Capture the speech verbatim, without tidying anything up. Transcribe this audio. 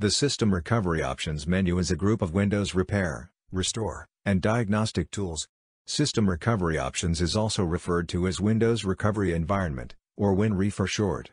The System Recovery Options menu is a group of Windows repair, restore, and diagnostic tools. System Recovery Options is also referred to as Windows Recovery Environment, or WinRE for short.